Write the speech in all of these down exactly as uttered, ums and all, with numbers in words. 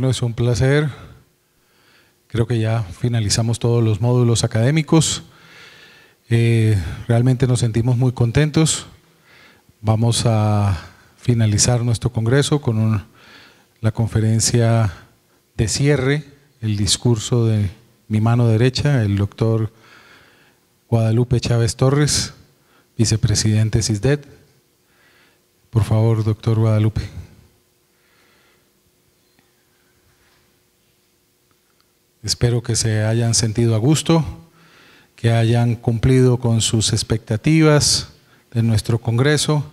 Bueno, es un placer. Creo que ya finalizamos todos los módulos académicos. Eh, realmente nos sentimos muy contentos. Vamos a finalizar nuestro congreso con un, la conferencia de cierre, el discurso de mi mano derecha, el doctor Guadalupe Chávez Torres, vicepresidente SIISDET. Por favor, doctor Guadalupe. Espero que se hayan sentido a gusto, que hayan cumplido con sus expectativas de nuestro congreso.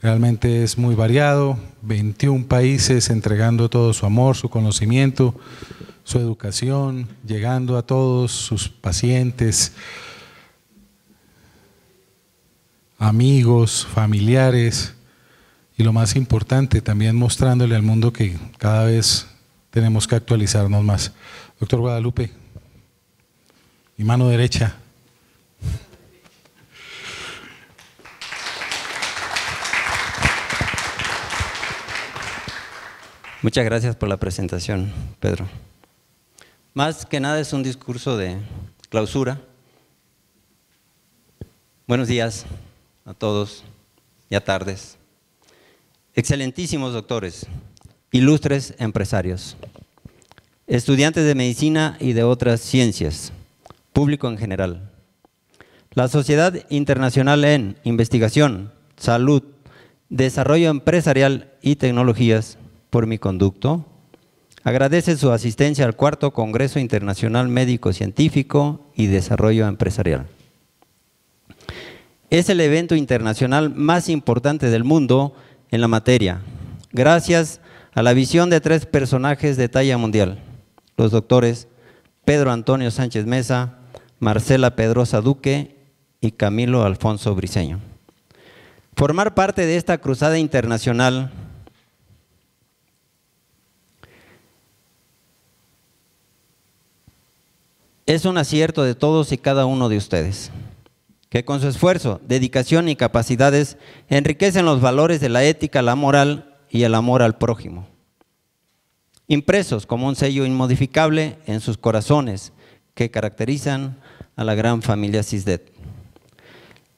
Realmente es muy variado, veintiún países entregando todo su amor, su conocimiento, su educación, llegando a todos sus pacientes, amigos, familiares y lo más importante, también mostrándole al mundo que cada vez tenemos que actualizarnos más. Doctor Guadalupe, mi mano derecha. Muchas gracias por la presentación, Pedro. Más que nada es un discurso de clausura. Buenos días a todos y a tardes. Excelentísimos doctores, ilustres empresarios, estudiantes de medicina y de otras ciencias, público en general. La Sociedad Internacional en Investigación, Salud, Desarrollo Empresarial y Tecnologías, por mi conducto, agradece su asistencia al cuarto Congreso Internacional Médico Científico y Desarrollo Empresarial. Es el evento internacional más importante del mundo en la materia, gracias a la visión de tres personajes de talla mundial, los doctores Pedro Antonio Sánchez Mesa, Marcela Pedroza Duque y Camilo Alfonso Briceño. Formar parte de esta cruzada internacional es un acierto de todos y cada uno de ustedes, que con su esfuerzo, dedicación y capacidades enriquecen los valores de la ética, la moral y el amor al prójimo, impresos como un sello inmodificable en sus corazones que caracterizan a la gran familia SIISDET.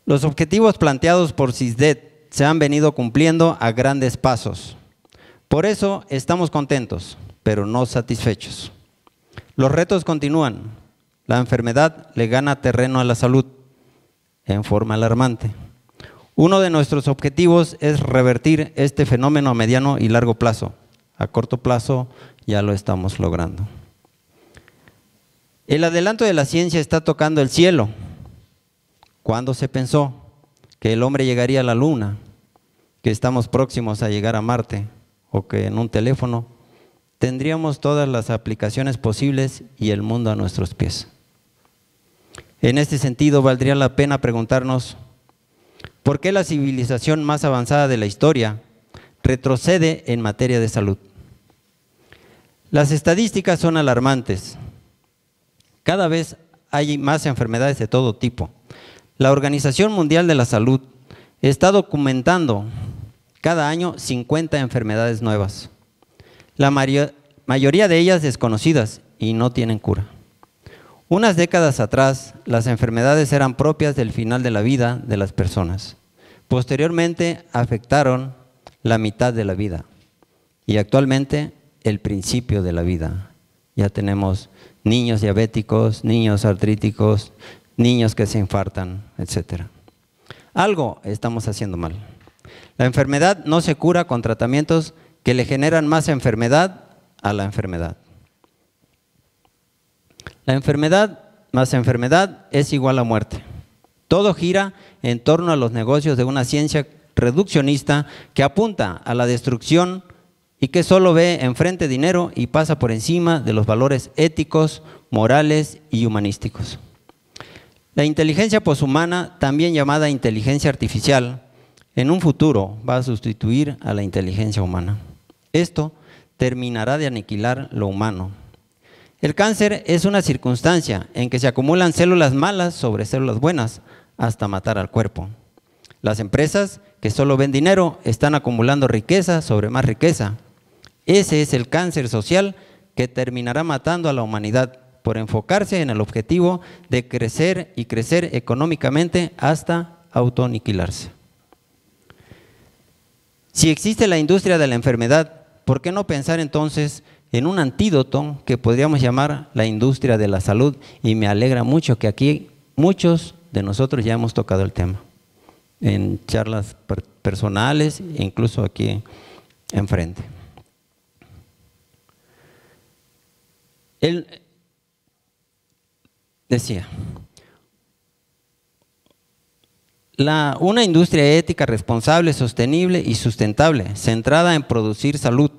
Los objetivos planteados por SIISDET se han venido cumpliendo a grandes pasos. Por eso estamos contentos, pero no satisfechos. Los retos continúan. La enfermedad le gana terreno a la salud en forma alarmante. Uno de nuestros objetivos es revertir este fenómeno a mediano y largo plazo. A corto plazo ya lo estamos logrando. El adelanto de la ciencia está tocando el cielo. ¿Cuándo se pensó que el hombre llegaría a la luna, que estamos próximos a llegar a Marte o que en un teléfono tendríamos todas las aplicaciones posibles y el mundo a nuestros pies? En este sentido, valdría la pena preguntarnos, ¿por qué la civilización más avanzada de la historia retrocede en materia de salud? Las estadísticas son alarmantes. Cada vez hay más enfermedades de todo tipo. La Organización Mundial de la Salud está documentando cada año cincuenta enfermedades nuevas, la mayoría de ellas desconocidas y no tienen cura. Unas décadas atrás, las enfermedades eran propias del final de la vida de las personas. Posteriormente, afectaron la mitad de la vida y actualmente el principio de la vida. Ya tenemos niños diabéticos, niños artríticos, niños que se infartan, etcétera. Algo estamos haciendo mal. La enfermedad no se cura con tratamientos que le generan más enfermedad a la enfermedad. La enfermedad más enfermedad es igual a muerte. Todo gira en torno a los negocios de una ciencia reduccionista que apunta a la destrucción y que solo ve enfrente dinero y pasa por encima de los valores éticos, morales y humanísticos. La inteligencia poshumana, también llamada inteligencia artificial, en un futuro va a sustituir a la inteligencia humana. Esto terminará de aniquilar lo humano. El cáncer es una circunstancia en que se acumulan células malas sobre células buenas hasta matar al cuerpo. Las empresas que solo ven dinero están acumulando riqueza sobre más riqueza Ese es el cáncer social que terminará matando a la humanidad por enfocarse en el objetivo de crecer y crecer económicamente hasta autoaniquilarse. Si existe la industria de la enfermedad, ¿por qué no pensar entonces en un antídoto que podríamos llamar la industria de la salud? Y me alegra mucho que aquí muchos de nosotros ya hemos tocado el tema, en charlas personales e incluso aquí enfrente. Él decía, la, una industria ética, responsable, sostenible y sustentable, centrada en producir salud,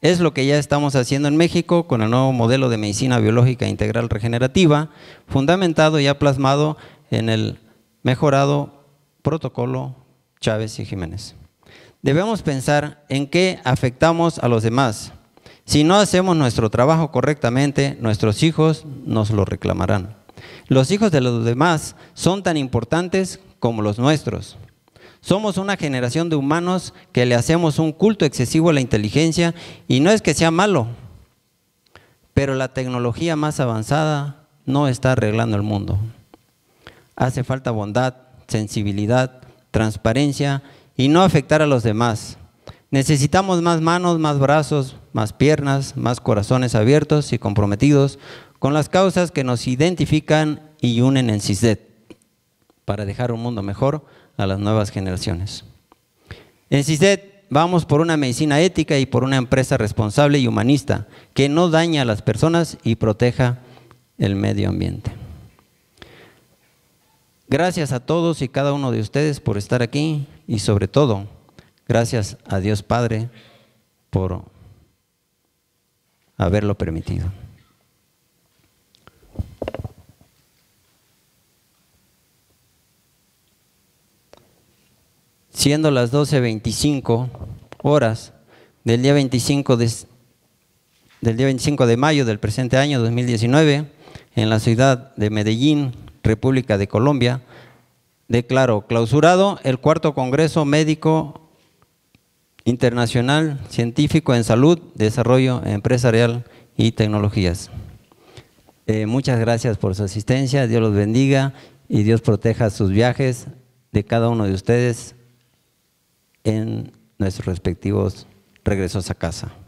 es lo que ya estamos haciendo en México con el nuevo modelo de medicina biológica integral regenerativa, fundamentado y plasmado en el mejorado Protocolo Chávez y Jiménez. Debemos pensar en qué afectamos a los demás. Si no hacemos nuestro trabajo correctamente, nuestros hijos nos lo reclamarán. Los hijos de los demás son tan importantes como los nuestros. Somos una generación de humanos que le hacemos un culto excesivo a la inteligencia, y no es que sea malo, pero la tecnología más avanzada no está arreglando el mundo. Hace falta bondad, sensibilidad, transparencia y no afectar a los demás. Necesitamos más manos, más brazos, más piernas, más corazones abiertos y comprometidos con las causas que nos identifican y unen en SIISDET para dejar un mundo mejor a las nuevas generaciones. En SIISDET vamos por una medicina ética y por una empresa responsable y humanista que no daña a las personas y proteja el medio ambiente. Gracias a todos y cada uno de ustedes por estar aquí, y sobre todo, gracias a Dios Padre por haberlo permitido. Siendo las doce veinticinco horas del día veinticinco de, del día veinticinco de mayo del presente año dos mil diecinueve, en la ciudad de Medellín, República de Colombia, declaro clausurado el cuarto Congreso Médico Internacional Científico en Salud, Desarrollo Empresarial y Tecnologías. Eh, muchas gracias por su asistencia, Dios los bendiga y Dios proteja sus viajes de cada uno de ustedes en nuestros respectivos regresos a casa.